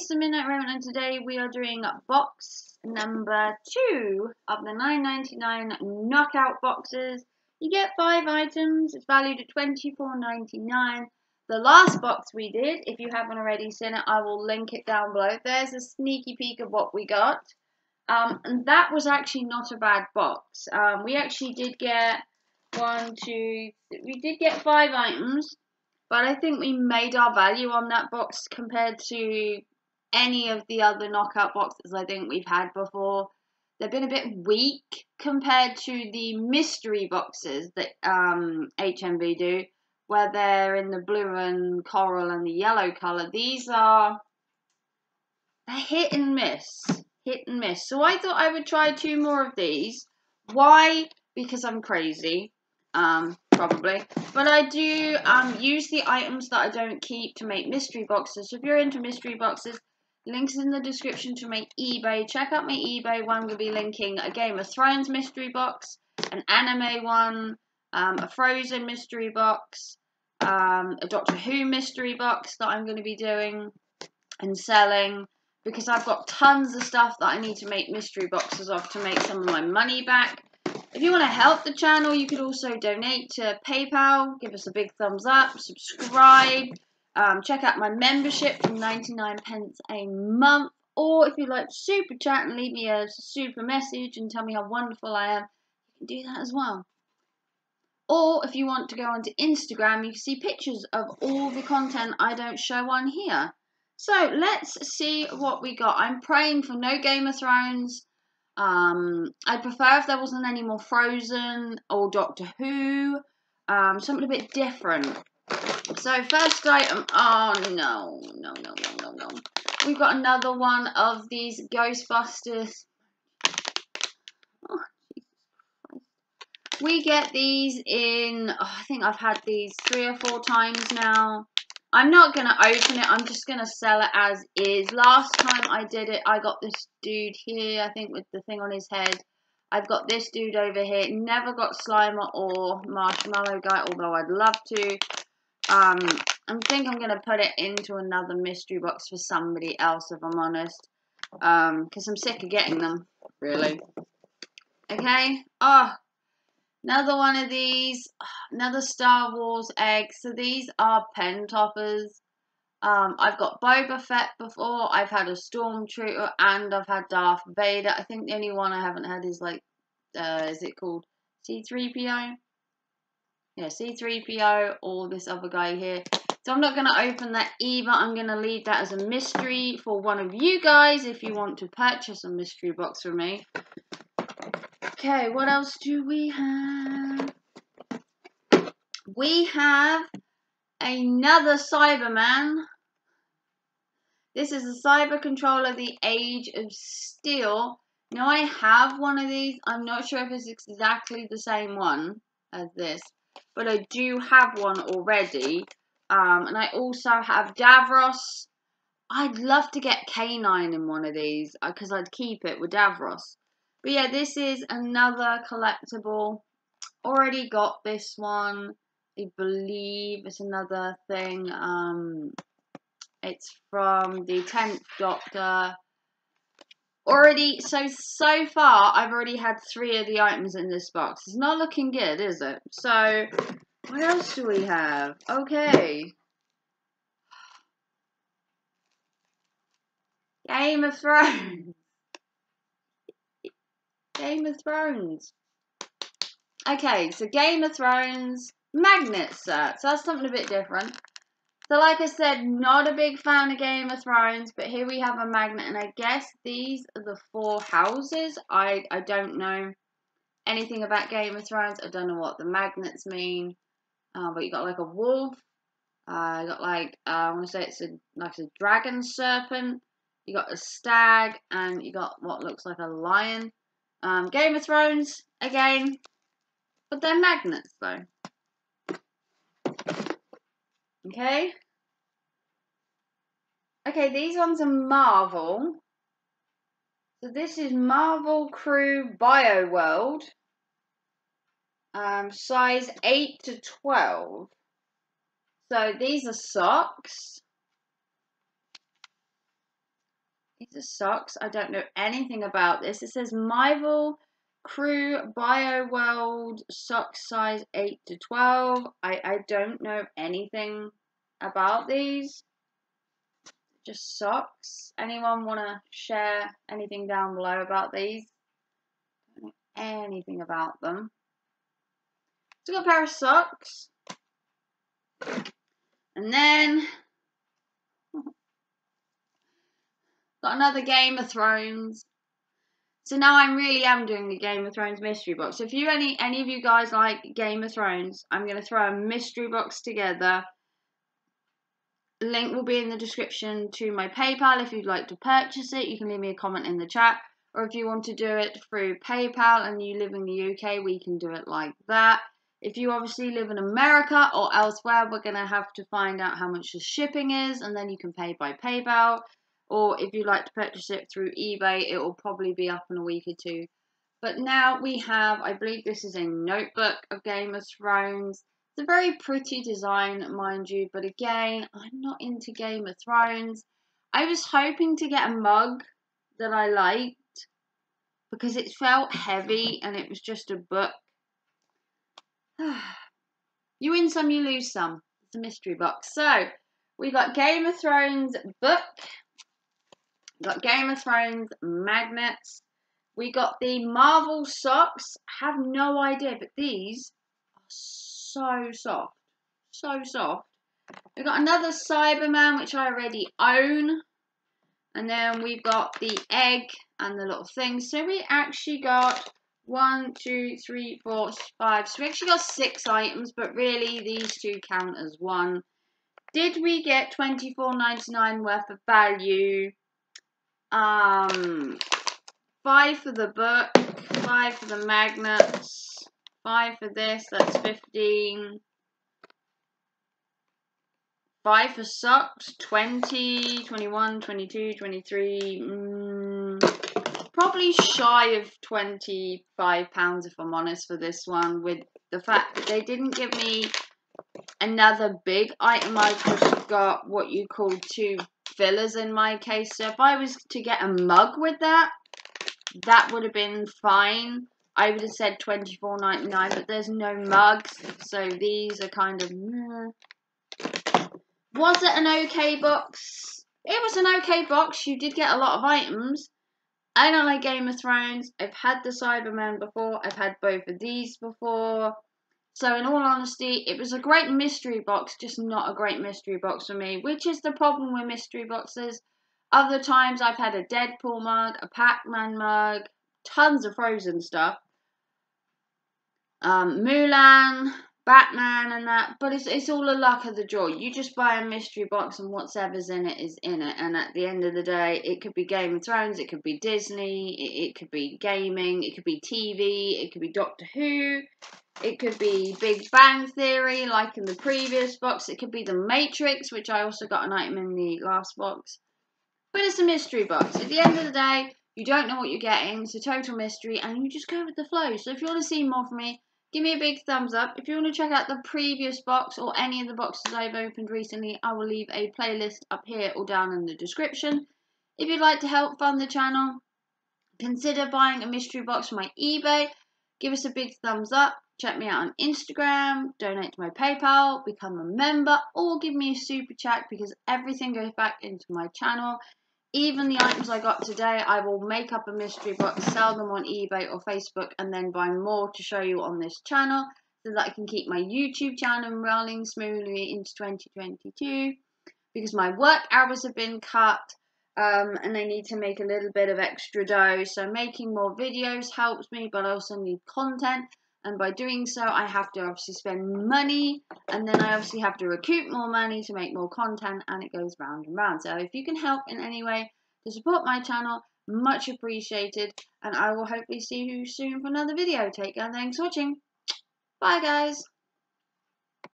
It's the Midnight Revenant, and today we are doing box number 2 of the $9.99 knockout boxes. You get 5 items, it's valued at $24.99. The last box we did, if you haven't already seen it, I will link it down below. There's a sneaky peek of what we got. And that was actually not a bad box. We actually did get we did get 5 items, but I think we made our value on that box compared to any of the other knockout boxes I think we've had before. They've been a bit weak compared to the mystery boxes that HMV do, where they're in the blue and coral and the yellow colour. These are a hit and miss, hit and miss. So I thought I would try 2 more of these. Why? Because I'm crazy, probably. But I do use the items that I don't keep to make mystery boxes. So if you're into mystery boxes, links in the description to my eBay. Check out my eBay one. We'll be linking a Game of Thrones mystery box, an anime one, a Frozen mystery box, a Doctor Who mystery box that I'm going to be doing and selling, because I've got tons of stuff that I need to make mystery boxes of to make some of my money back. If you want to help the channel, you could also donate to PayPal, give us a big thumbs up, subscribe, check out my membership for 99 pence a month, or if you'd like to super chat and leave me a super message and tell me how wonderful I am, you can do that as well. Or if you want to go onto Instagram, you can see pictures of all the content I don't show on here. So let's see what we got. I'm praying for no Game of Thrones. I'd prefer if there wasn't any more Frozen or Doctor Who, something a bit different. So first item, oh no. We've got another one of these Ghostbusters. Oh, Jesus Christ. We get these in, I think I've had these 3 or 4 times now. I'm not going to open it, I'm just going to sell it as is. Last time I did it, I got this dude here, I think, with the thing on his head. I've got this dude over here. Never got Slimer or Marshmallow Guy, although I'd love to. I think I'm going to put it into another mystery box for somebody else, if I'm honest. Because I'm sick of getting them, really. Okay, oh. Another one of these, another Star Wars egg. So these are pen toppers. I've got Boba Fett before, I've had a Stormtrooper, and I've had Darth Vader. I think the only one I haven't had is like, is it called C-3PO? Yeah, C-3PO or this other guy here. So I'm not going to open that either. I'm going to leave that as a mystery for one of you guys if you want to purchase a mystery box from me. Okay, what else do we have? We have another Cyberman. This is a Cyber Controller, the Age of Steel. Now, I have one of these. I'm not sure if it's exactly the same one as this, but I do have one already. And I also have Davros. I'd love to get K9 in one of these because I'd keep it with Davros. But yeah, this is another collectible. Already got this one, I believe. It's another thing. It's from the 10th Doctor. Already, so far, I've already had 3 of the items in this box. It's not looking good, is it? So, what else do we have? Okay. Game of Thrones. Game of Thrones. Okay, so Game of Thrones magnet set. So that's something a bit different. So like I said, not a big fan of Game of Thrones, but here we have a magnet, and I guess these are the 4 houses. I don't know anything about Game of Thrones. I don't know what the magnets mean. But you got like a wolf. You got like, I want to say it's like a dragon serpent. You got a stag, and you got what looks like a lion. Game of Thrones, again, but they're magnets, though. Okay. Okay, these ones are Marvel. So this is Marvel Crew Bioworld. Size 8 to 12. So these are socks. These are socks. I don't know anything about this. It says Marvel Crew Bioworld socks size 8 to 12. I don't know anything about these. Just socks. Anyone want to share anything down below about these? I don't know anything about them. So I've got a pair of socks. And then got another Game of Thrones. So now I really am doing a Game of Thrones mystery box. So if you any of you guys like Game of Thrones, I'm going to throw a mystery box together. Link will be in the description to my PayPal if you'd like to purchase it. You can leave me a comment in the chat. Or if you want to do it through PayPal and you live in the UK, we can do it like that. If you obviously live in America or elsewhere, we're going to have to find out how much the shipping is, and then you can pay by PayPal. Or if you'd like to purchase it through eBay, it will probably be up in a week or two. But now we have, I believe this is a notebook of Game of Thrones. It's a very pretty design, mind you, but again, I'm not into Game of Thrones. I was hoping to get a mug that I liked because it felt heavy and it was just a book. You win some, you lose some. It's a mystery box. So we got Game of Thrones book, we got Game of Thrones magnets, we got the Marvel socks. I have no idea, but these are so soft, so soft. We've got another Cyberman, which I already own, and then we've got the egg and the little thing. So we actually got 1, 2, 3, 4, 5. So we actually got 6 items, but really these two count as one. Did we get $24.99 worth of value? 5 for the book, 5 for the magnets, 5 for this, that's 15. 5 for socks, 20, 21, 22, 23, probably shy of £25 if I'm honest for this one, with the fact that they didn't give me another big item. I just got what you call 2 fillers in my case, so if I was to get a mug with that would have been fine. I would have said $24.99, but there's no mugs, so these are kind of Was it an okay box? It was an okay box. You did get a lot of items. I don't like Game of Thrones. I've had the Cyberman before. I've had both of these before. So in all honesty, it was a great mystery box, just not a great mystery box for me, which is the problem with mystery boxes. Other times I've had a Deadpool mug, a Pac-Man mug, tons of Frozen stuff. Mulan, Batman and that, but it's all the luck of the draw. You just buy a mystery box and whatever's in it is in it, and at the end of the day, it could be Game of Thrones, it could be Disney, it could be gaming, it could be TV, it could be Doctor Who, it could be Big Bang Theory, like in the previous box, it could be The Matrix, which I also got an item in the last box. But it's a mystery box. At the end of the day, you don't know what you're getting, it's a total mystery, and you just go with the flow. So if you want to see more from me, give me a big thumbs up. If you want to check out the previous box or any of the boxes I've opened recently, I will leave a playlist up here or down in the description. If you'd like to help fund the channel, consider buying a mystery box from my eBay. Give us a big thumbs up. Check me out on Instagram. Donate to my PayPal. Become a member. Or give me a super chat, because everything goes back into my channel. Even the items I got today, I will make up a mystery box, sell them on eBay or Facebook, and then buy more to show you on this channel so that I can keep my YouTube channel rolling smoothly into 2022, because my work hours have been cut and I need to make a little bit of extra dough. So making more videos helps me, but I also need content. And by doing so, I have to obviously spend money, and then I obviously have to recoup more money to make more content, and it goes round and round. So if you can help in any way to support my channel, much appreciated, and I will hopefully see you soon for another video. Take care, thanks for watching. Bye, guys.